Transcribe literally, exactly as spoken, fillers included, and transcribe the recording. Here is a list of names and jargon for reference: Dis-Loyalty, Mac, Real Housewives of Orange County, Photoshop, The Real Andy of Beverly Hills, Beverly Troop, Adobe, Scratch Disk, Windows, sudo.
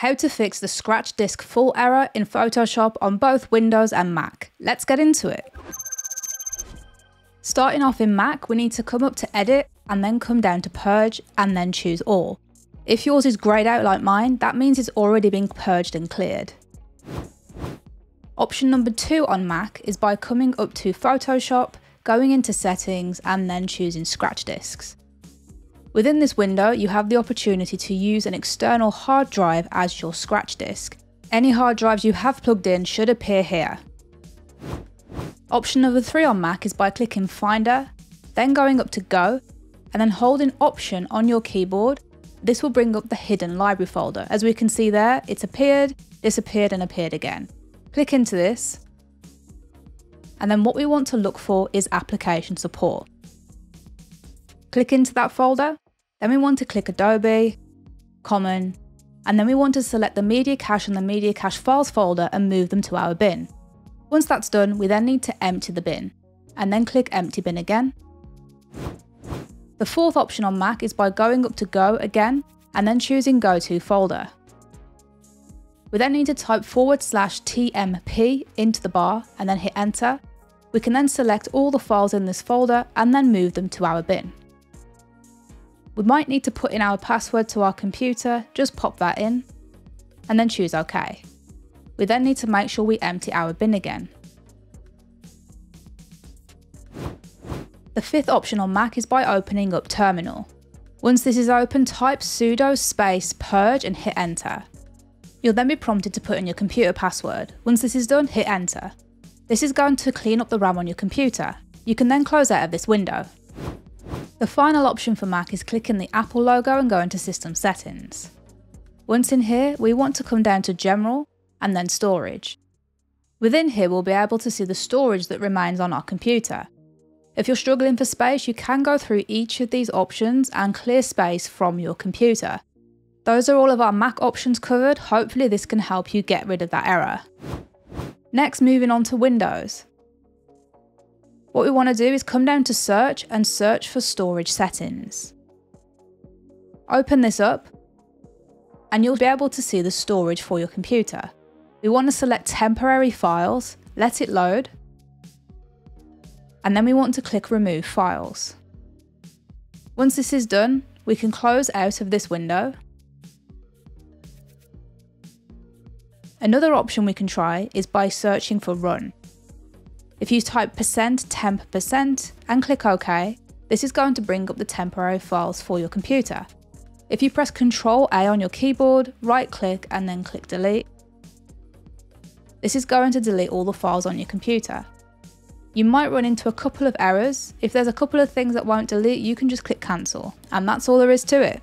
How to fix the scratch disk full error in Photoshop on both Windows and Mac. Let's get into it. Starting off in Mac, we need to come up to Edit and then come down to Purge and then choose All. If yours is greyed out like mine, that means it's already been purged and cleared. Option number two on Mac is by coming up to Photoshop, going into Settings and then choosing Scratch Disks. Within this window, you have the opportunity to use an external hard drive as your scratch disk. Any hard drives you have plugged in should appear here. Option number three on Mac is by clicking Finder, then going up to Go, and then holding Option on your keyboard. This will bring up the hidden library folder. As we can see there, it's appeared, disappeared and appeared again. Click into this, and then what we want to look for is application support. Click into that folder, then we want to click Adobe, Common, and then we want to select the media cache and the media cache files folder and move them to our bin. Once that's done, we then need to empty the bin, and then click empty bin again. The fourth option on Mac is by going up to Go again, and then choosing Go to folder. We then need to type forward slash T M P into the bar and then hit enter. We can then select all the files in this folder and then move them to our bin. We might need to put in our password to our computer, just pop that in, and then choose OK. We then need to make sure we empty our bin again. The fifth option on Mac is by opening up Terminal. Once this is open, type sudo space purge and hit enter. You'll then be prompted to put in your computer password. Once this is done, hit enter. This is going to clean up the RAM on your computer. You can then close out of this window. The final option for Mac is clicking the Apple logo and going to System Settings. Once in here, we want to come down to General and then Storage. Within here, we'll be able to see the storage that remains on our computer. If you're struggling for space, you can go through each of these options and clear space from your computer. Those are all of our Mac options covered. Hopefully this can help you get rid of that error. Next, moving on to Windows. What we want to do is come down to Search and search for Storage Settings. Open this up and you'll be able to see the storage for your computer. We want to select Temporary Files, let it load, and then we want to click Remove Files. Once this is done, we can close out of this window. Another option we can try is by searching for Run. If you type percent temp percent and click OK, this is going to bring up the temporary files for your computer. If you press control A on your keyboard, right click and then click delete, this is going to delete all the files on your computer. You might run into a couple of errors. If there's a couple of things that won't delete, you can just click cancel, and that's all there is to it.